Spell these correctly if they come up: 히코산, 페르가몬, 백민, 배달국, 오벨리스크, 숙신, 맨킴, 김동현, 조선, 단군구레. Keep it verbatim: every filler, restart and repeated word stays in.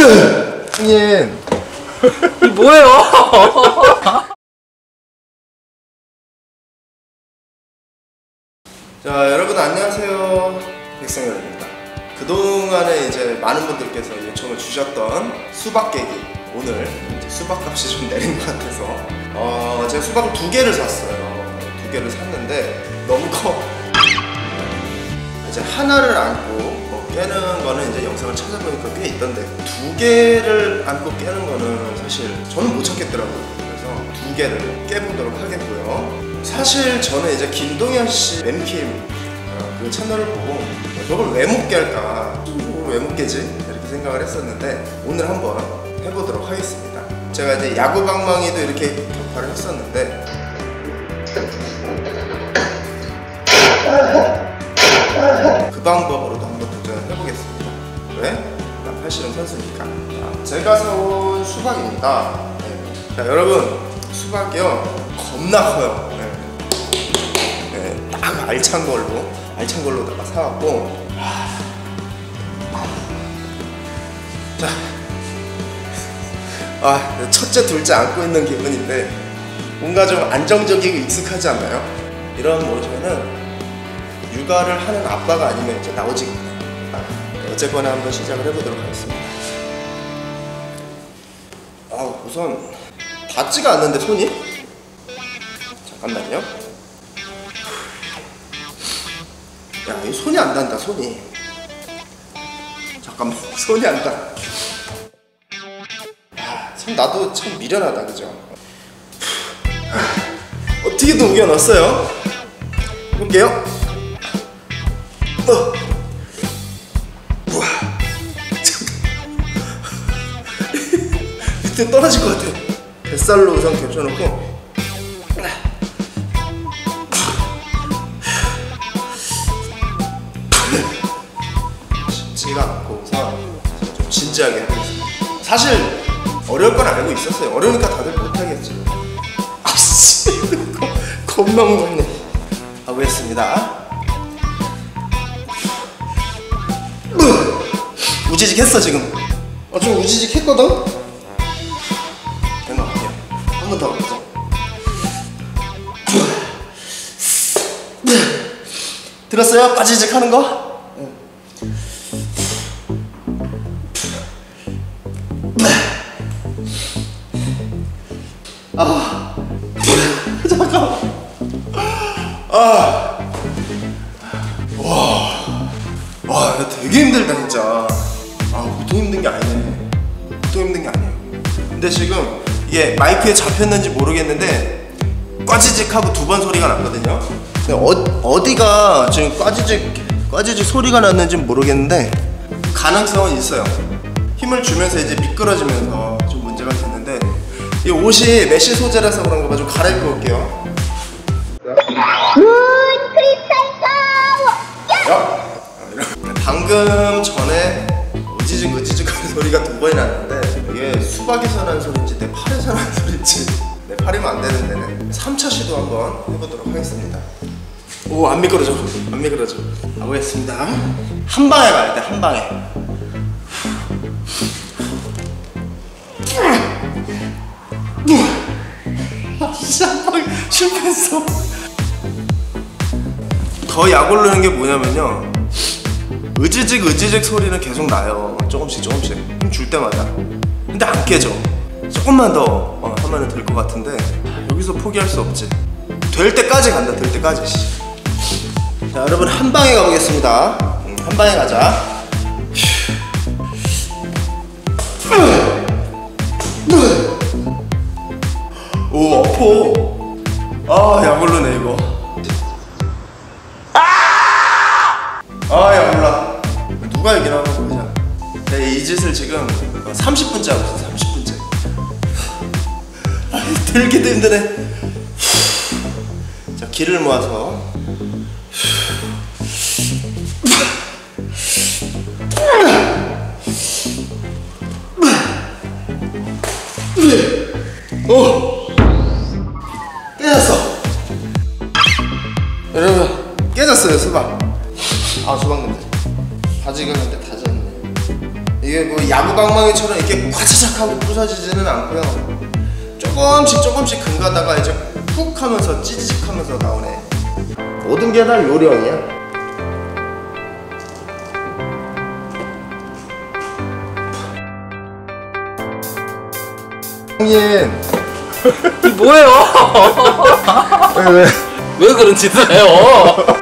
그래! 형님 이게 뭐예요? 자, 여러분 안녕하세요, 백성열입니다. 그동안에 이제 많은 분들께서 요청을 주셨던 수박 깨기, 오늘 수박값이 좀 내린 것 같아서 어, 제가 수박 두 개를 샀어요. 두 개를 샀는데 너무 커. 이제 하나를 안고 깨는 거는 이제 영상을 찾아보니까 꽤 있던데, 두 개를 안고 깨는 거는 사실 저는 못 찾겠더라고요. 그래서 두 개를 깨보도록 하겠고요. 사실 저는 이제 김동현 씨 맨킴 그 채널을 보고 저걸 왜 못 깰까, 왜 못 깨지? 이렇게 생각을 했었는데 오늘 한번 해보도록 하겠습니다. 제가 이제 야구방망이도 이렇게 격파를 했었는데 그 방법으로도 한번 해보겠습니다. 왜? 난 팔씨름 선수니까. 자, 제가 사온 수박입니다. 네. 자, 여러분 수박이요, 겁나 커요. 네. 네. 딱 알찬 걸로 알찬 걸로다가 사왔고, 자, 아 첫째 둘째 안고 있는 기분인데 뭔가 좀 안정적이고 익숙하지 않나요? 이런 모습은 육아를 하는 아빠가 아니면 이제 나오지 않나요? 어쨌거나 한번 시작을 해보도록 하겠습니다. 아, 우선 닿지가 않는데 손이? 잠깐만요. 야, 이 손이 안 닿는다, 손이. 잠깐만, 손이 안 닿. 참 나도 참 미련하다, 그죠? 어떻게든 우겨놨어요. 볼게요. 어. 떨어질 것 같아요. 뱃살로 우선 겹쳐놓고, 쉽지가 않고 우선 좀 진지하게 하겠습니다. 사실 어려울 건 알고 있었어요. 어려우니까 다들 못하겠지. 아씨, 겁나 무겁네. 하고 했습니다. 우지직 했어 지금. 어, 좀 우지직 했거든? 한 번 더 해보자. 들었어요? 빠지직 하는 거? 응. 아, 잠깐만. 아, 와, 와, 되게 힘들다 진짜. 아, 보통 힘든 게 아니네. 보통 힘든 게 아니에요. 근데 지금 이게 마이크에 잡혔는지 모르겠는데 꽈지직 하고 두 번 소리가 났거든요. 근데 어, 어디가 지금 꽈지직 꽈지직 소리가 났는지 모르겠는데 가능성은 있어요. 힘을 주면서 이제 미끄러지면서 좀 문제가 됐는데, 이 옷이 메쉬 소재라서 그런가 봐. 좀 갈아입고 올게요. 야! 방금 전에 우지직 우지직 하는 소리가 두 번이 났는데, 이게 수박에서 난 소리인지 내 팔에서 난 소리인지, 내 팔이면 안 되는데 삼 차 시도 한번 해보도록 하겠습니다. 오, 안 미끄러져, 안 미끄러져. 가보겠습니다. 한 방에 가야 돼, 한 방에. 아, 진짜 한 방에 실패했어. 더 약올르는 게 뭐냐면요, 으지직 으지직 소리는 계속 나요. 조금씩 조금씩 힘 줄 때마다. 근데 안 깨져. 조금만 더 어, 하면 될 것 같은데 여기서 포기할 수 없지. 될 때까지 간다, 될 때까지. 자, 여러분 한 방에 가보겠습니다. 음, 한 방에 가자. 오, 아퍼. 아, 약올르네 이거. 아, 약올라. 누가 얘기를 하는 거야? 네, 이 짓을 지금 삼십 분째 하고 있어, 삼십 분째. 아니, 들기도 힘드네. 자, 기를 모아서. 오! 깨졌어. 여러분, 깨졌어요, 수박. 아, 수박 냄새. 다 지금 한데 다 졌네. 이게 뭐 야구방망이처럼 이렇게 화자작하고 부서지지는 않고요. 조금씩 조금씩 금가다가 이제 훅 하면서 찌지직 하면서 나오네. 모든 게 다 요령이야. 형님 이게 뭐예요? 왜, 왜? 왜 그런 짓을 해요?